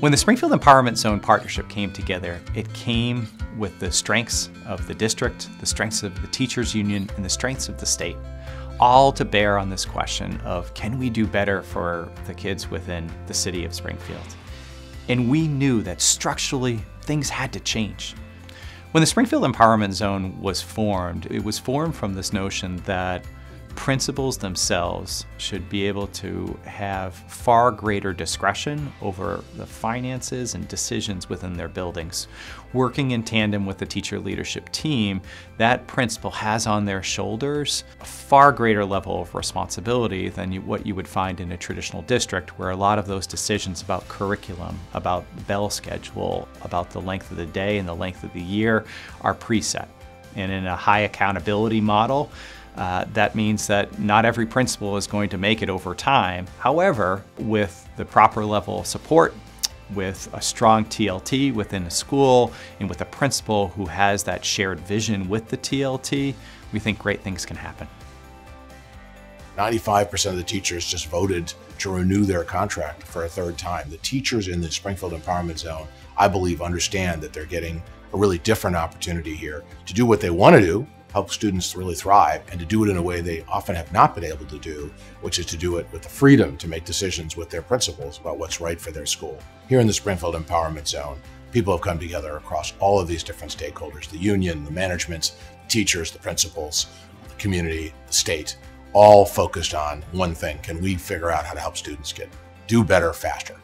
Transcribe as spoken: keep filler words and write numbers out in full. When the Springfield Empowerment Zone Partnership came together, it came with the strengths of the district, the strengths of the teachers union, and the strengths of the state, all to bear on this question of, can we do better for the kids within the city of Springfield? And we knew that structurally, things had to change. When the Springfield Empowerment Zone was formed, it was formed from this notion that principals themselves should be able to have far greater discretion over the finances and decisions within their buildings. Working in tandem with the teacher leadership team, that principal has on their shoulders a far greater level of responsibility than you, what you would find in a traditional district, where a lot of those decisions about curriculum, about bell schedule, about the length of the day and the length of the year are preset. And in a high accountability model, Uh, that means that not every principal is going to make it over time. However, with the proper level of support, with a strong T L T within a school, and with a principal who has that shared vision with the T L T, we think great things can happen. ninety-five percent of the teachers just voted to renew their contract for a third time. The teachers in the Springfield Empowerment Zone, I believe, understand that they're getting a really different opportunity here to do what they want to do, help students really thrive, and to do it in a way they often have not been able to do, which is to do it with the freedom to make decisions with their principals about what's right for their school. Here in the Springfield Empowerment Zone, people have come together across all of these different stakeholders: the union, the managements, the teachers, the principals, the community, the state, all focused on one thing: can we figure out how to help students get do better faster?